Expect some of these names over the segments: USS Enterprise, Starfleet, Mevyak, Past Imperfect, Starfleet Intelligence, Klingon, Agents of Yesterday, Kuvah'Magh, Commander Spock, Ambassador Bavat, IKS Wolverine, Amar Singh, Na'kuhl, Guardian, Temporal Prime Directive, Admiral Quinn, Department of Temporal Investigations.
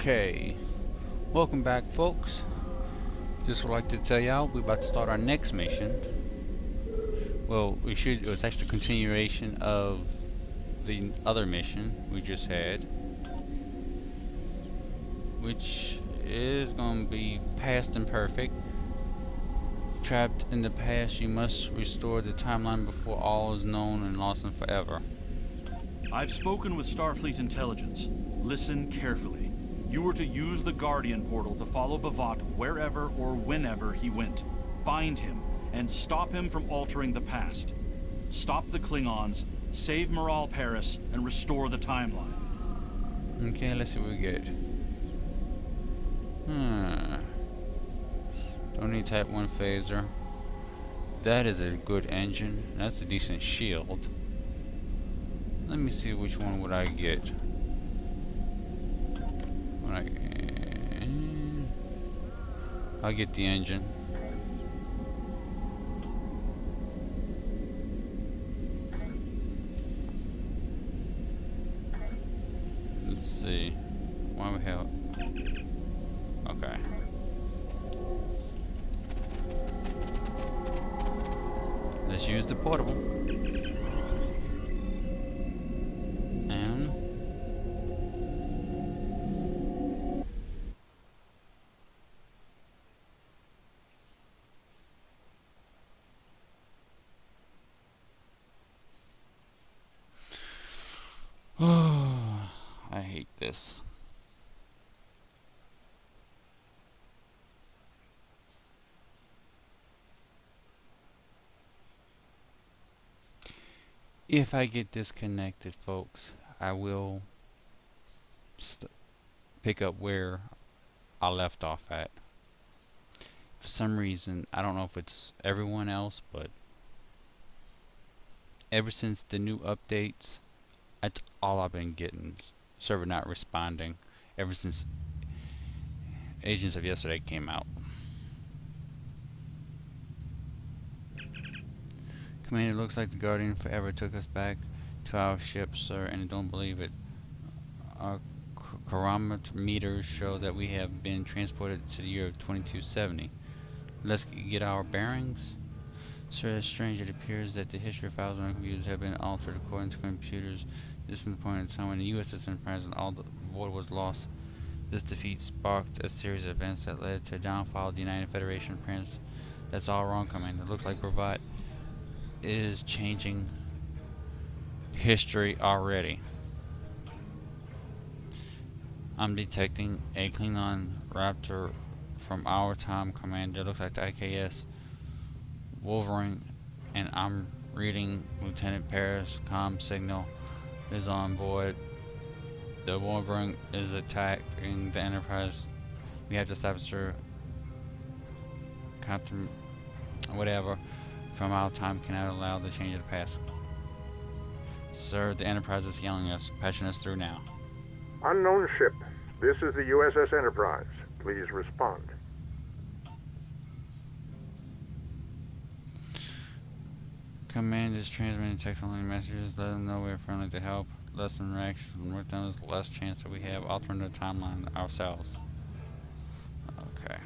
Okay, welcome back, folks. Just would like to tell y'all we're about to start our next mission. Well, we should. It was actually a continuation of the other mission we just had, which is going to be Past Imperfect. Trapped in the past, you must restore the timeline before all is known and lost and forever. I've spoken with Starfleet Intelligence. Listen carefully. You were to use the Guardian portal to follow Bavat wherever or whenever he went. Find him and stop him from altering the past. Stop the Klingons, save Moral Paris, and restore the timeline. Okay, let's see what we get. Don't need Type 1 phaser. That is a good engine. That's a decent shield. Let me see which one would I get. I'll get the engine. Let's see. Why we have? Okay. Let's use the portable. If I get disconnected, folks, I will pick up where I left off at. For some reason, I don't know if it's everyone else, but ever since the new updates, that's all I've been getting. Server not responding ever since Agents of Yesterday came out. Commander, looks like the Guardian forever took us back to our ship, sir, and I don't believe it. Our chronometers show that we have been transported to the year of 2270. Let's get our bearings. Sir, it's strange. It appears that the history files on our computers have been altered according to computers. This is the point in time when the USS Enterprise and all the board was lost. This defeat sparked a series of events that led to the downfall of the United Federation Prince. That's all wrong, Commander. It looks like Bavat is changing history already. I'm detecting a Klingon Raptor from our time, Commander. It looks like the IKS Wolverine, and I'm reading Lieutenant Paris' comm signal. Is on board. The Wolverine is attacking the Enterprise. We have to stop it, sir. Captain, whatever, from our time cannot allow the change of the past. Sir, the Enterprise is yelling us, patching us through now. Unknown ship, this is the USS Enterprise. Please respond. Command is transmitting text only messages. Let them know we're friendly to help. Less interaction and work done is less chance that we have altering the timeline ourselves. Okay.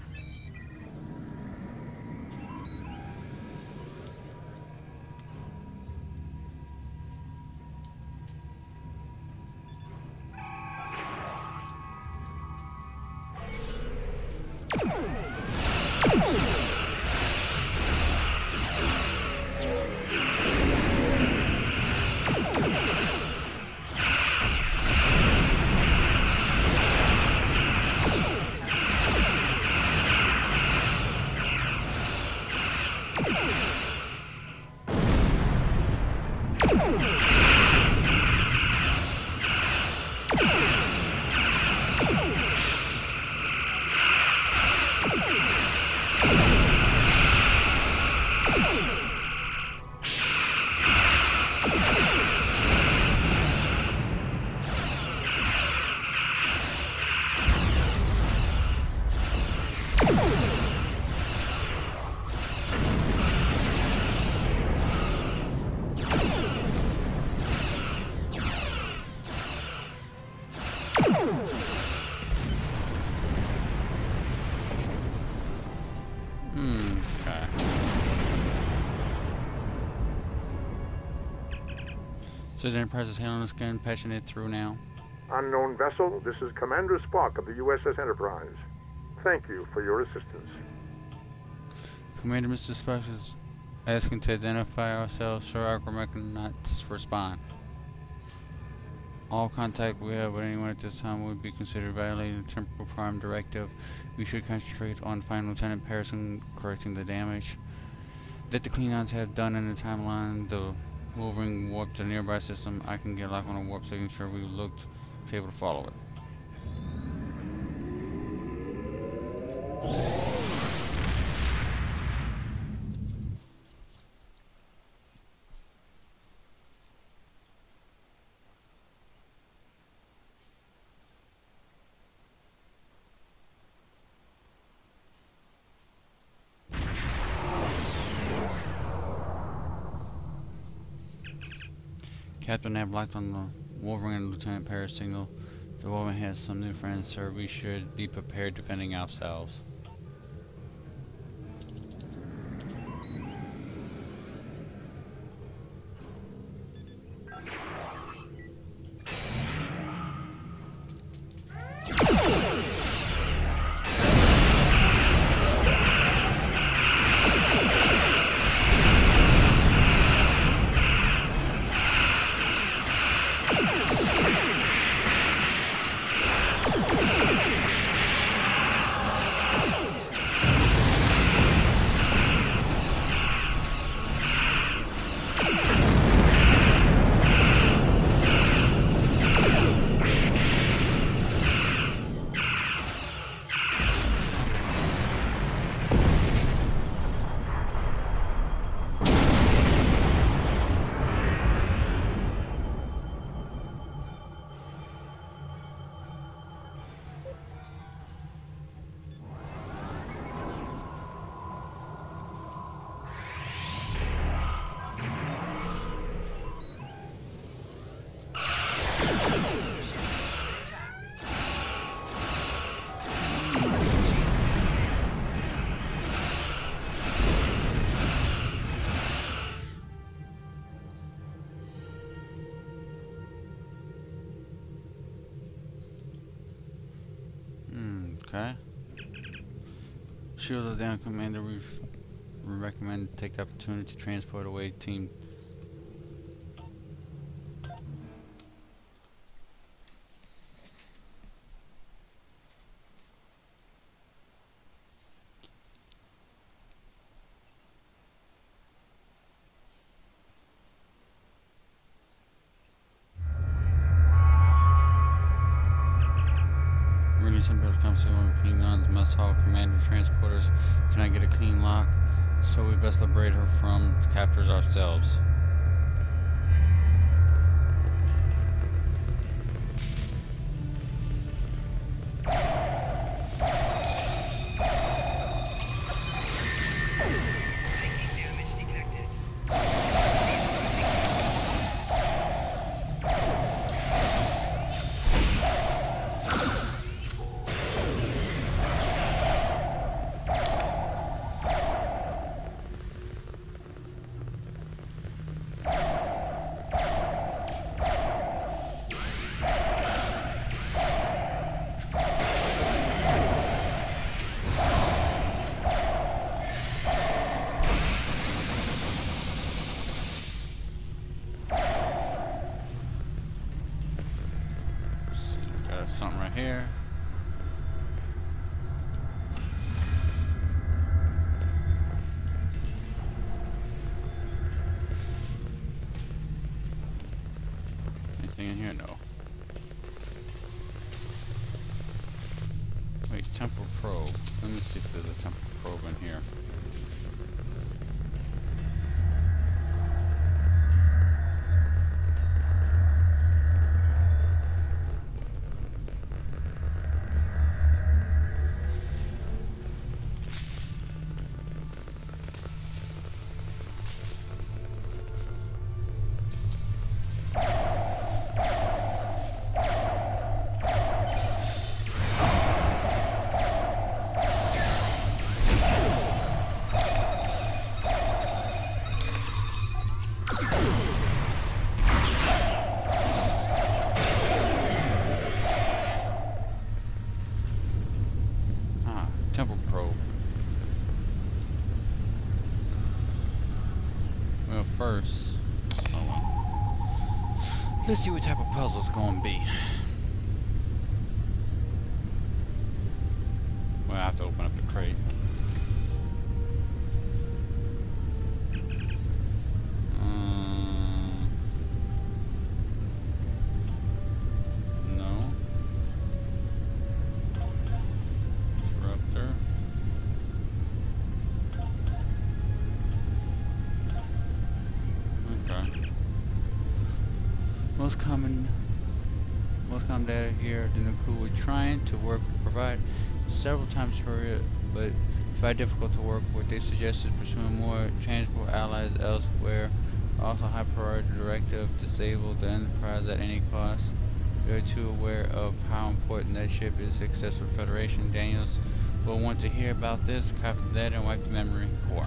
So the Enterprise is handling this gun, patching it through now. Unknown vessel, this is Commander Spock of the USS Enterprise. Thank you for your assistance. Commander, Mr. Spock is asking to identify ourselves. Sir, Aquaman cannot respond. All contact we have with anyone at this time would be considered violating the Temporal Prime Directive. We should concentrate on finding Lieutenant Paris and correcting the damage that the Klingons have done in the timeline. The Wolverine warped a nearby system. I can get a lock on a warp signature. We looked to be able to follow it. Captain, I've locked on the Wolverine and Lieutenant Paris signal. The Wolverine has some new friends, sir. We should be prepared defending ourselves. Okay. Shields are down, Commander. We recommend take the opportunity to transport away Team. Transporters cannot get a clean lock, so we best liberate her from captors ourselves. Something right here. Anything in here? No. Wait, temporal probe. Let me see if there's a temporal probe in here. Let's see what type of puzzle it's gonna be. Well, I have to open up the crate. No. Disruptor. Okay. Most common data here, the Na'kuhl were trying to work with provide several times for it, but found difficult to work with. They suggested pursuing more changeable allies elsewhere. Also, high priority directive disabled the Enterprise at any cost. They're too aware of how important that ship is to success of Federation. Daniels will want to hear about this. Copy that and wipe the memory core.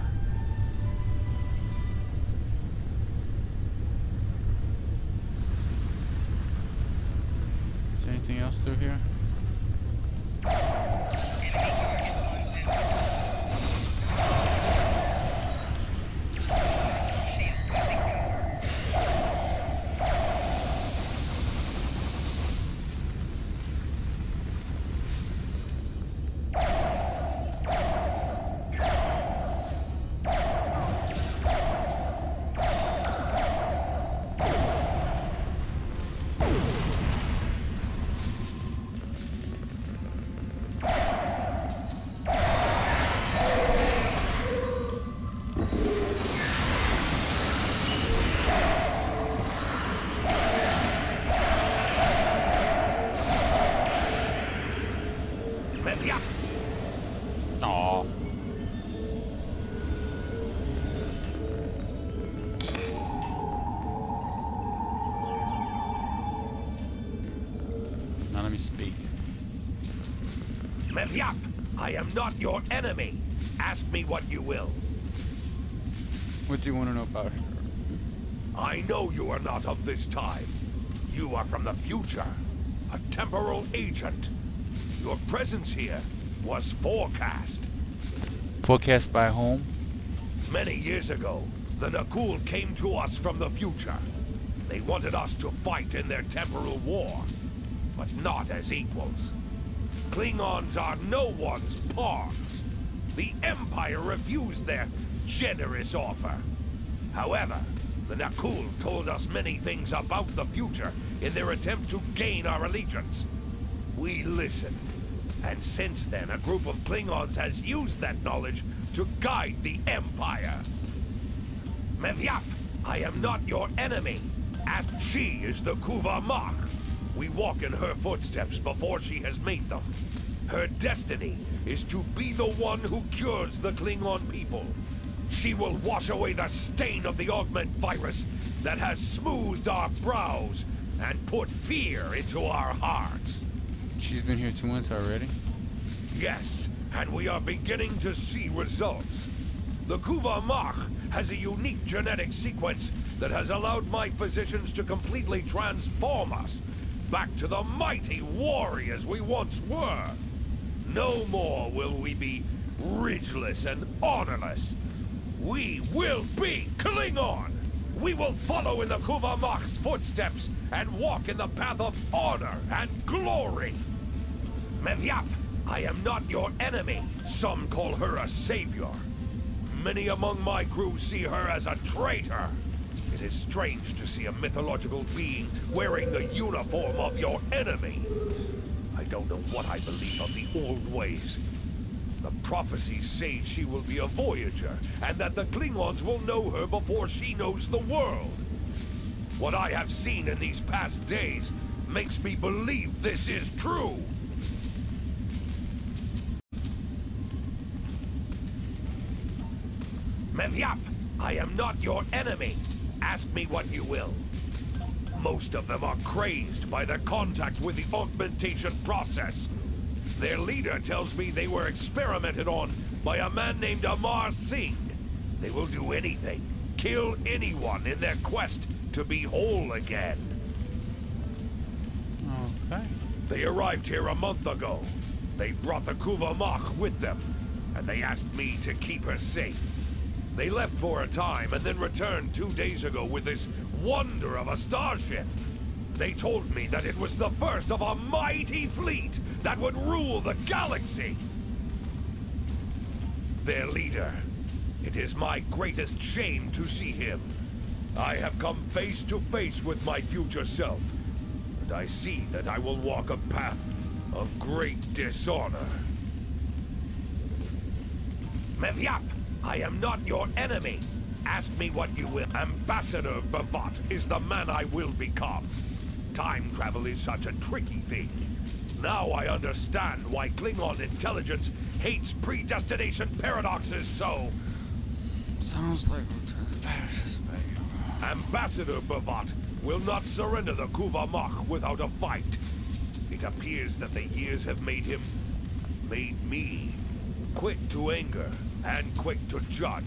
Is there anything else through here? Mevyak, I am not your enemy. Ask me what you will. What do you want to know about her? I know you are not of this time. You are from the future, a temporal agent. Your presence here was forecast. Forecast by whom? Many years ago, the Na'kuhl came to us from the future. They wanted us to fight in their temporal war, but not as equals. Klingons are no one's pawns. The Empire refused their generous offer. However, the Na'kuhl told us many things about the future in their attempt to gain our allegiance. We listened, and since then a group of Klingons has used that knowledge to guide the Empire. Mevyak, I am not your enemy. As she is the Kuvah'Magh. We walk in her footsteps before she has made them. Her destiny is to be the one who cures the Klingon people. She will wash away the stain of the augment virus that has smoothed our brows and put fear into our hearts. She's been here 2 months already? Yes, and we are beginning to see results. The Kuvah'Magh has a unique genetic sequence that has allowed my physicians to completely transform us back to the mighty warriors we once were. No more will we be ridgeless and honorless. We will be Klingon! We will follow in the Kuvah'Magh's footsteps and walk in the path of honor and glory. Mevyak, I am not your enemy. Some call her a savior. Many among my crew see her as a traitor. It is strange to see a mythological being wearing the uniform of your enemy. I don't know what I believe of the old ways. The prophecies say she will be a voyager, and that the Klingons will know her before she knows the world. What I have seen in these past days makes me believe this is true. Mevyak, I am not your enemy. Ask me what you will. Most of them are crazed by their contact with the augmentation process. Their leader tells me they were experimented on by a man named Amar Singh. They will do anything, kill anyone in their quest to be whole again. Okay. They arrived here a month ago. They brought the Kuvah'Magh with them, and they asked me to keep her safe. They left for a time and then returned 2 days ago with this wonder of a starship. They told me that it was the first of a mighty fleet that would rule the galaxy. Their leader. It is my greatest shame to see him. I have come face to face with my future self, and I see that I will walk a path of great dishonor. Mevyak, I am not your enemy. Ask me what you will. Ambassador Bavat is the man I will become. Time travel is such a tricky thing. Now I understand why Klingon intelligence hates predestination paradoxes so. Sounds like Ambassador Bavat will not surrender the Kuvah'Magh without a fight. It appears that the years have made me, quick to anger and quick to judge.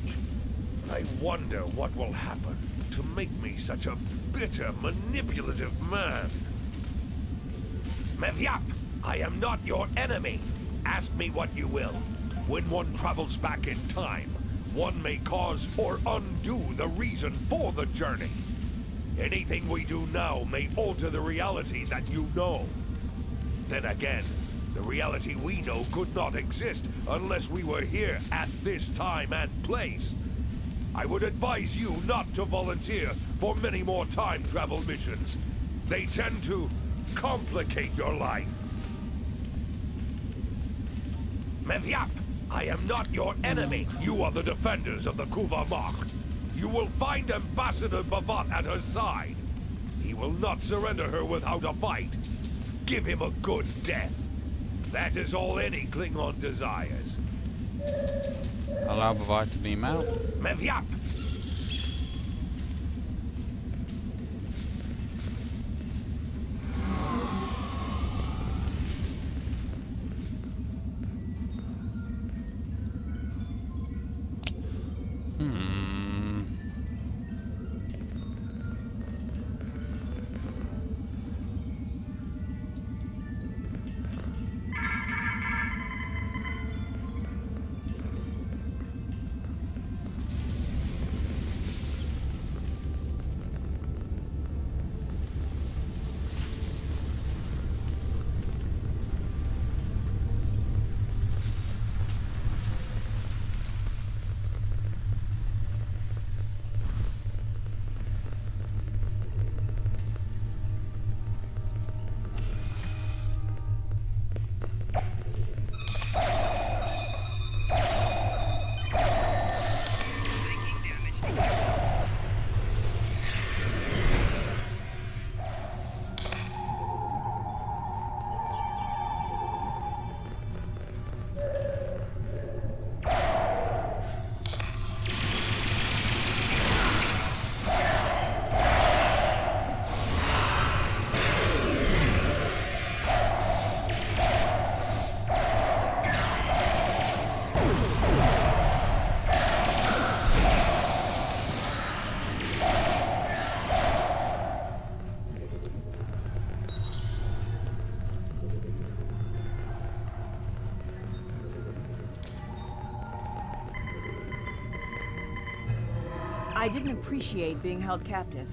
I wonder what will happen to make me such a bitter, manipulative man. Mevyak, I am not your enemy. Ask me what you will. When one travels back in time, one may cause or undo the reason for the journey. Anything we do now may alter the reality that you know. Then again, the reality we know could not exist unless we were here at this time and place. I would advise you not to volunteer for many more time travel missions. They tend to complicate your life. Mevyak, I am not your enemy. You are the defenders of the Kuvah'Magh. You will find Ambassador Bavat at her side. He will not surrender her without a fight. Give him a good death. That is all any Klingon desires. Allow Bavat to beam out. Mevyak! I didn't appreciate being held captive,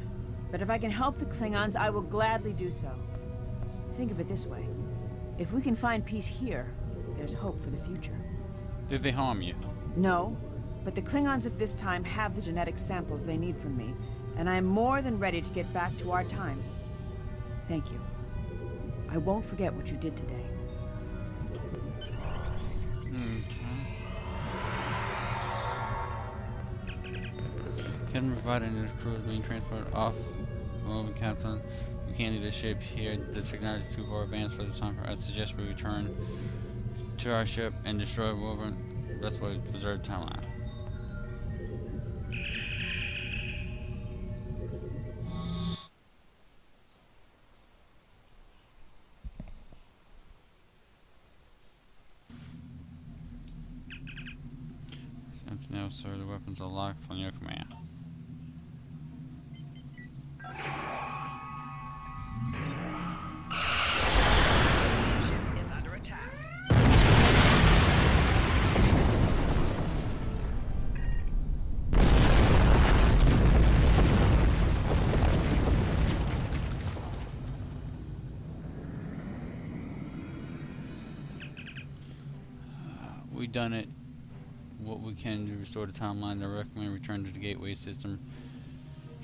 but if I can help the Klingons, I will gladly do so. Think of it this way. If we can find peace here, there's hope for the future. Did they harm you? No, but the Klingons of this time have the genetic samples they need from me, and I am more than ready to get back to our time. Thank you. I won't forget what you did today. Can provide another crew is being transported off the captain. You can't leave the ship here. The technology is too far advanced for the time. I suggest we return to our ship and destroy Wolverine. That's what we preserve timeline. Something else, sir. The weapons are locked on your command. we've done it, what we can to restore the timeline. I recommend return to the gateway system.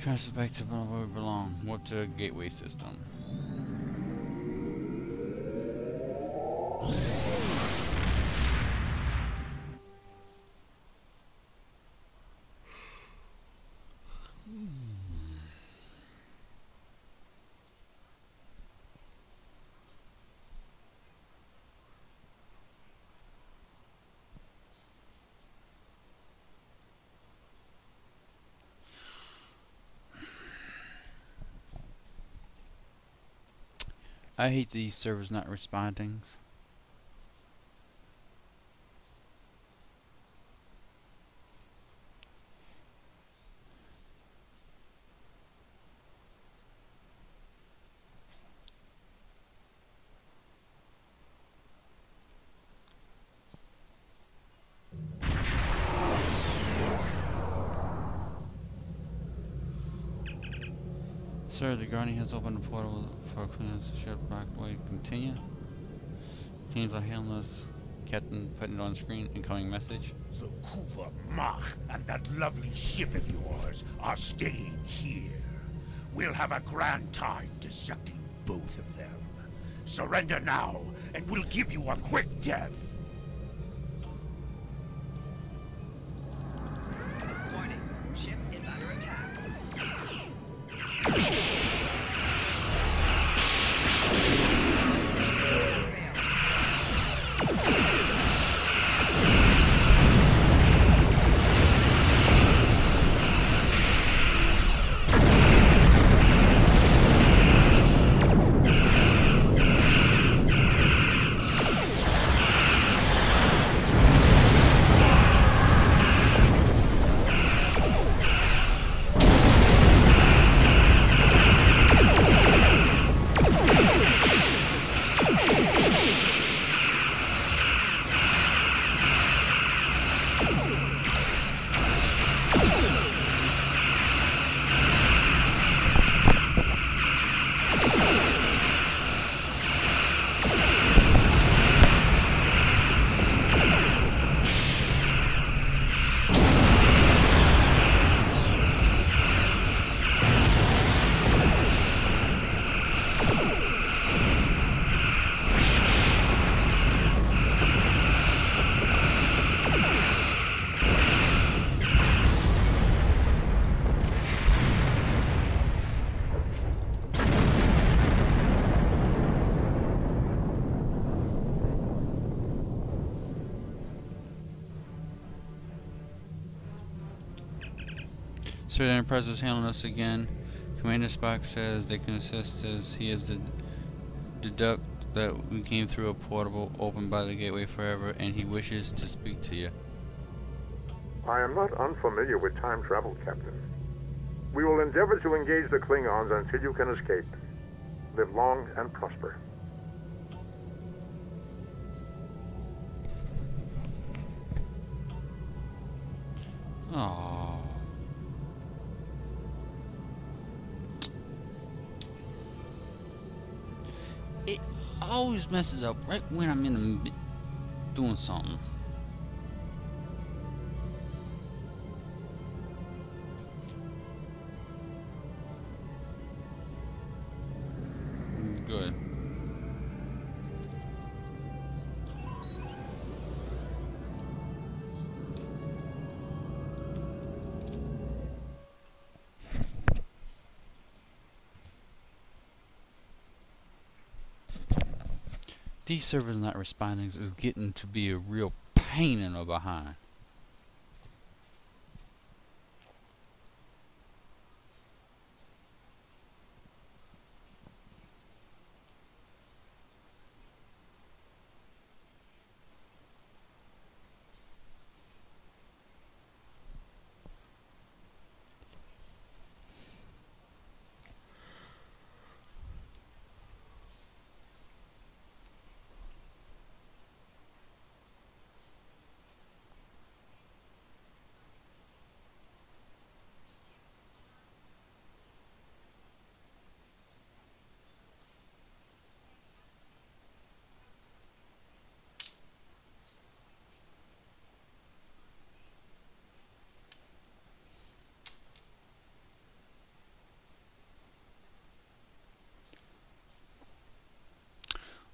Transfer back to where we belong. What to the gateway system? I hate these servers not responding. Sir, the Guardian has opened the portal for clearance of ship Blackway. Continue. Teams are handless. Captain putting it on screen. Incoming message. The Kuvah'Magh and that lovely ship of yours are staying here. We'll have a grand time dissecting both of them. Surrender now, and we'll give you a quick death. Sir, the Enterprise is handling us again. Commander Spock says they can assist as he has deduced that we came through a portal opened by the Gateway Forever, and he wishes to speak to you. I am not unfamiliar with time travel, Captain. We will endeavor to engage the Klingons until you can escape. Live long and prosper. Aww. It always messes up right when I'm in the doing something. Good. These servers not responding is getting to be a real pain in the behind.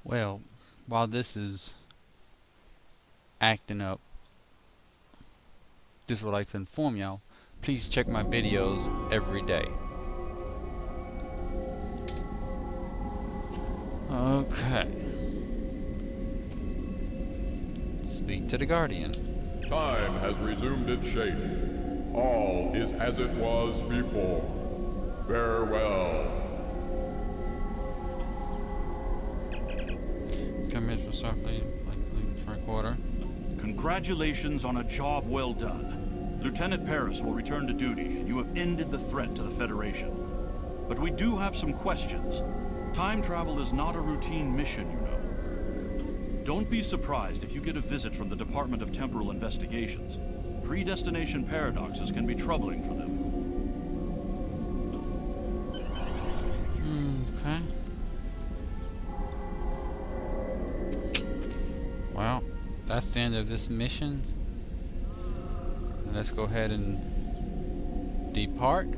Well, while this is acting up, just would like to inform y'all, please check my videos every day. Okay. Speak to the Guardian. Time has resumed its shape. All is as it was before. Farewell. Commissioner Starfleet, likely for a quarter. Congratulations on a job well done. Lieutenant Paris will return to duty, and you have ended the threat to the Federation. But we do have some questions. Time travel is not a routine mission, you know. Don't be surprised if you get a visit from the Department of Temporal Investigations. Predestination paradoxes can be troubling for them. Okay. Well, that's the end of this mission. Let's go ahead and depart.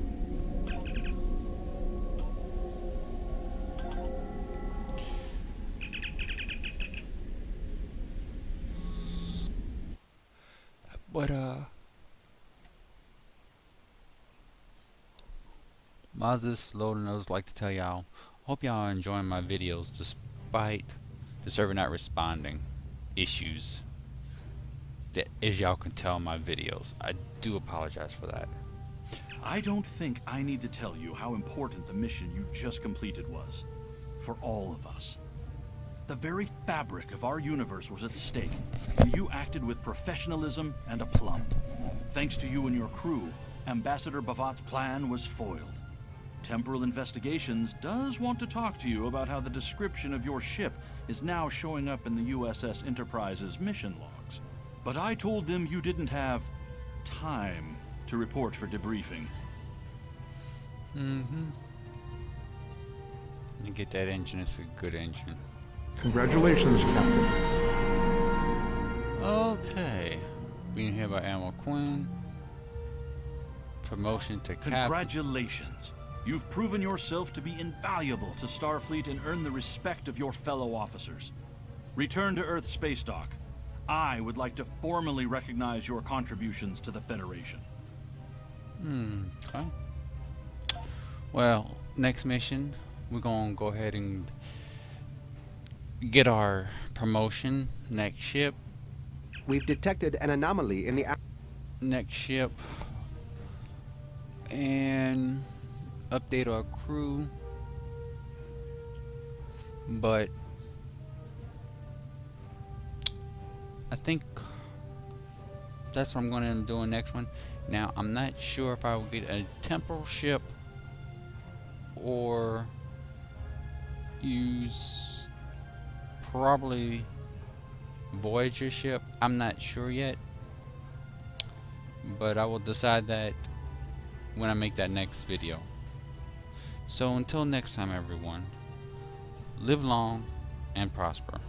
But, Mazis, Loden, I would like to tell y'all, hope y'all are enjoying my videos despite the server not responding issues that, as y'all can tell, my videos. I do apologize for that. I don't think I need to tell you how important the mission you just completed was for all of us. The very fabric of our universe was at stake, and you acted with professionalism and aplomb. Thanks to you and your crew, Ambassador Bavat's plan was foiled. Temporal Investigations does want to talk to you about how the description of your ship is now showing up in the USS Enterprise's mission logs. But I told them you didn't have time to report for debriefing. You get that engine, it's a good engine. Congratulations, Captain. Okay. Being here by Admiral Quinn. Promotion to Captain. Congratulations. You've proven yourself to be invaluable to Starfleet and earned the respect of your fellow officers. Return to Earth space dock. I would like to formally recognize your contributions to the Federation. Okay. Well, next mission, we're gonna go ahead and get our promotion. Next ship. We've detected an anomaly in the next ship. And update our crew. But I think that's what I'm going to end up doing next one. Now, I'm not sure if I will get a temporal ship or use probably Voyager ship. I'm not sure yet, but I will decide that when I make that next video. So until next time, everyone, live long and prosper.